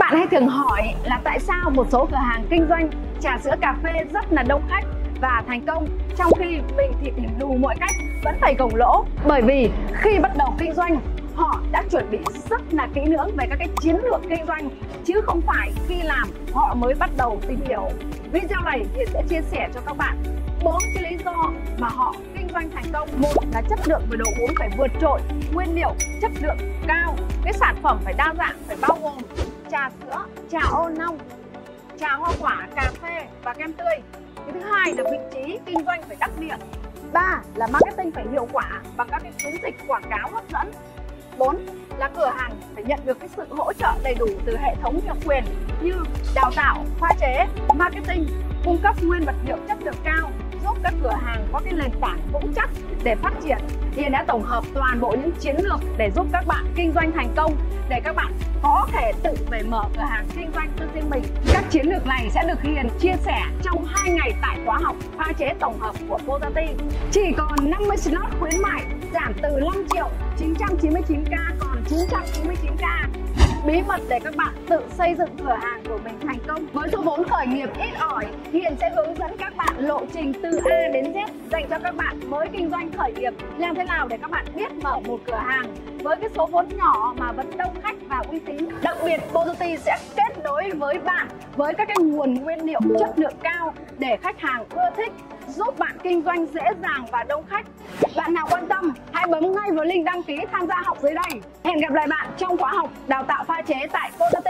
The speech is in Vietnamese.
Các bạn hay thường hỏi là tại sao một số cửa hàng kinh doanh trà sữa cà phê rất là đông khách và thành công, trong khi mình thì tìm đủ mọi cách vẫn phải gồng lỗ. Bởi vì khi bắt đầu kinh doanh, họ đã chuẩn bị rất là kỹ lưỡng về các cái chiến lược kinh doanh, chứ không phải khi làm họ mới bắt đầu tìm hiểu. Video này thì sẽ chia sẻ cho các bạn 4 cái lý do mà họ kinh doanh thành công. Một là chất lượng của đồ uống phải vượt trội, nguyên liệu chất lượng cao, cái sản phẩm phải đa dạng, phải bao gồm trà sữa, trà ô long, trà hoa quả, cà phê và kem tươi. Cái thứ hai là vị trí kinh doanh phải đắc địa. Ba là marketing phải hiệu quả bằng các cái chiến dịch quảng cáo hấp dẫn. Bốn là cửa hàng phải nhận được cái sự hỗ trợ đầy đủ từ hệ thống độc quyền như đào tạo, pha chế, marketing, cung cấp nguyên vật liệu chất lượng cao, giúp các cửa hàng có cái nền tảng vững chắc để phát triển. Hiền đã tổng hợp toàn bộ những chiến lược để giúp các bạn kinh doanh thành công, để các bạn có thể tự về mở cửa hàng kinh doanh cho riêng mình. Các chiến lược này sẽ được Hiền chia sẻ trong 2 ngày tại khóa học pha chế tổng hợp của Pozaa Tea. Chỉ còn 50 slot khuyến mại, giảm từ 5.999k còn 999k. Bí mật để các bạn tự xây dựng cửa hàng của mình thành công. Với số vốn khởi nghiệp ít ỏi, Hiền sẽ hướng dẫn các bạn lộ trình từ A đến Z dành cho các bạn mới kinh doanh khởi nghiệp. Làm thế nào để các bạn biết mở một cửa hàng với cái số vốn nhỏ mà vẫn đông khách và uy tín. Đặc biệt, Pozaa Tea sẽ kết nối với bạn với các cái nguồn nguyên liệu chất lượng cao để khách hàng ưa thích, giúp bạn kinh doanh dễ dàng và đông khách. Bạn nào quan tâm, hãy bấm ngay vào link đăng ký tham gia học dưới đây. Hẹn gặp lại bạn trong khóa học đào tạo pha chế tại Pozaa Tea.